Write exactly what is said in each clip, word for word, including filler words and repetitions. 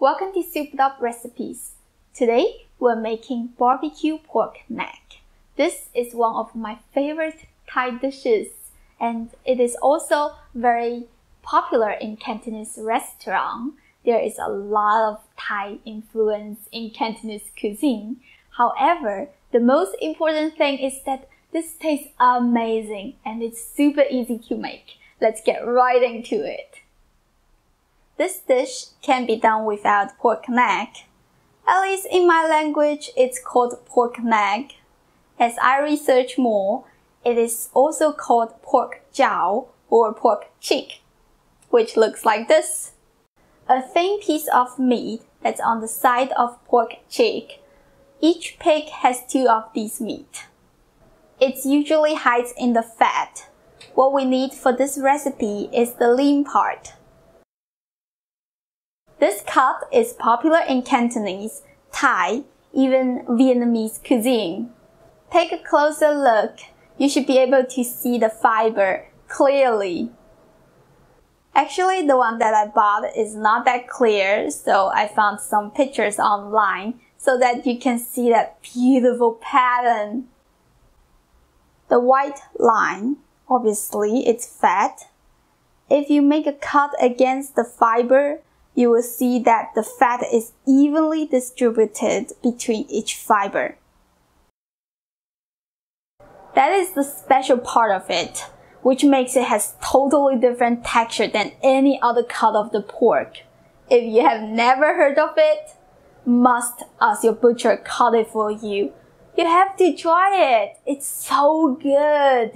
Welcome to Souped Up Recipes. Today, we're making barbecue pork neck. This is one of my favorite Thai dishes, and it is also very popular in Cantonese restaurants. There is a lot of Thai influence in Cantonese cuisine. However, the most important thing is that this tastes amazing and it's super easy to make. Let's get right into it. This dish can be done without pork neck. At least in my language, it's called pork neck. As I research more, it is also called pork jowl or pork cheek, which looks like this. A thin piece of meat that's on the side of pork cheek. Each pig has two of these meat. It usually hides in the fat. What we need for this recipe is the lean part. This cut is popular in Cantonese, Thai, even Vietnamese cuisine. Take a closer look. You should be able to see the fiber clearly. Actually, the one that I bought is not that clear, so I found some pictures online so that you can see that beautiful pattern. The white line, obviously, it's fat. If you make a cut against the fiber, you will see that the fat is evenly distributed between each fiber. That is the special part of it, which makes it has totally different texture than any other cut of the pork. If you have never heard of it, must ask your butcher cut it for you. You have to try it. It's so good.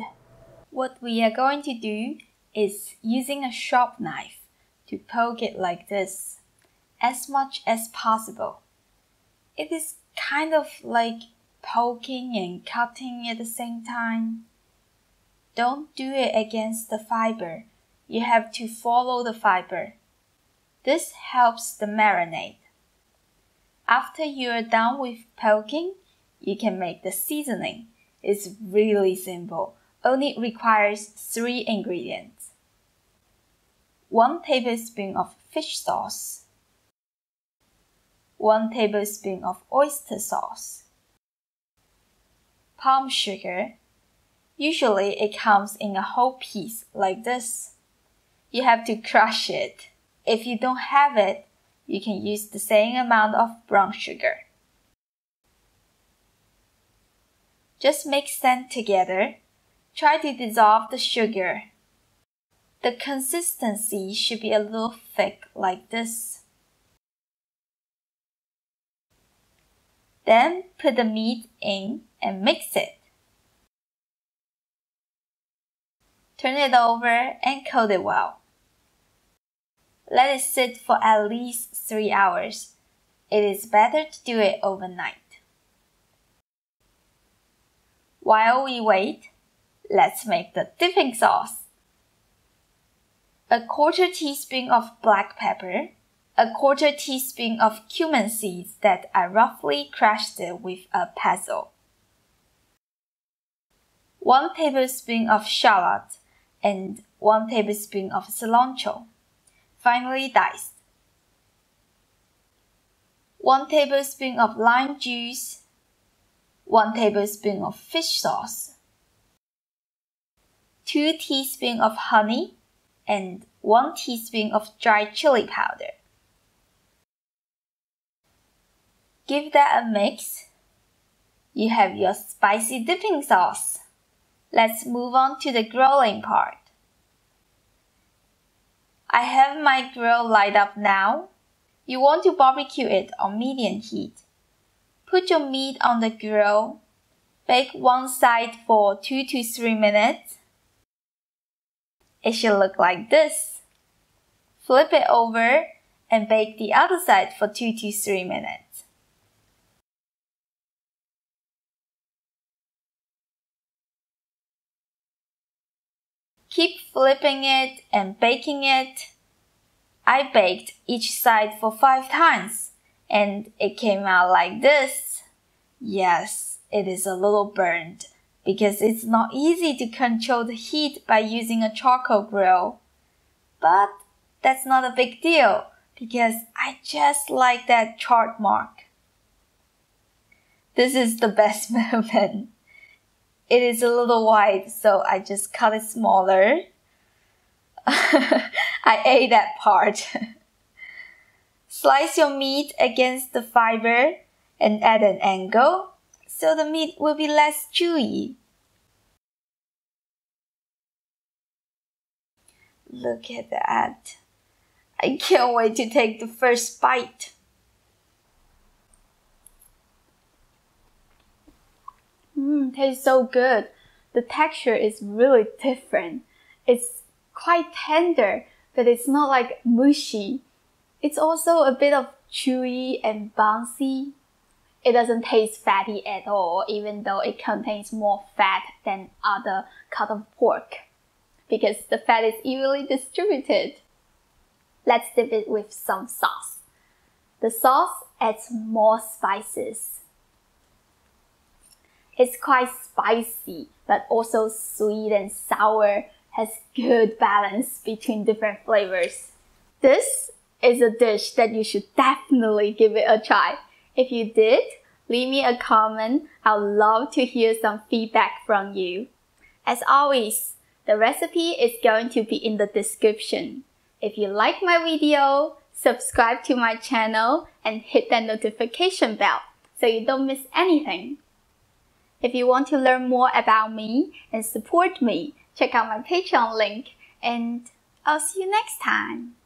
What we are going to do is using a sharp knife to poke it like this, as much as possible. It is kind of like poking and cutting at the same time. Don't do it against the fiber. You have to follow the fiber. This helps the marinade. After you are done with poking, you can make the seasoning. It's really simple. Only requires three ingredients. one tablespoon of fish sauce. one tablespoon of oyster sauce. Palm sugar. Usually it comes in a whole piece like this. You have to crush it. If you don't have it, you can use the same amount of brown sugar. Just mix them together. Try to dissolve the sugar. The consistency should be a little thick like this. Then put the meat in and mix it. Turn it over and coat it well. Let it sit for at least three hours. It is better to do it overnight. While we wait, let's make the dipping sauce. A quarter teaspoon of black pepper, a quarter teaspoon of cumin seeds that I roughly crushed with a pestle, one tablespoon of shallot, and one tablespoon of cilantro, finely diced, one tablespoon of lime juice, one tablespoon of fish sauce, two teaspoons of honey, and one teaspoon of dried chili powder. Give that a mix. You have your spicy dipping sauce. Let's move on to the grilling part. I have my grill light up now. You want to barbecue it on medium heat. Put your meat on the grill. Bake one side for two to three minutes. It should look like this. Flip it over and bake the other side for two to three minutes. Keep flipping it and baking it. I baked each side for five times and it came out like this. Yes, it is a little burnt, because it's not easy to control the heat by using a charcoal grill. But that's not a big deal, because I just like that chart mark. This is the best moment. It is a little wide, so I just cut it smaller. I ate that part. Slice your meat against the fiber and at an angle, so the meat will be less chewy. Look at that. I can't wait to take the first bite. Mmm, tastes so good. The texture is really different. It's quite tender, but it's not like mushy. It's also a bit of chewy and bouncy. It doesn't taste fatty at all, even though it contains more fat than other cut of pork, because the fat is evenly distributed. Let's dip it with some sauce. The sauce adds more spices. It's quite spicy, but also sweet and sour, has good balance between different flavors. This is a dish that you should definitely give it a try. If you did, leave me a comment. I'd love to hear some feedback from you. As always, the recipe is going to be in the description. If you like my video, subscribe to my channel and hit that notification bell so you don't miss anything. If you want to learn more about me and support me, check out my Patreon link, and I'll see you next time.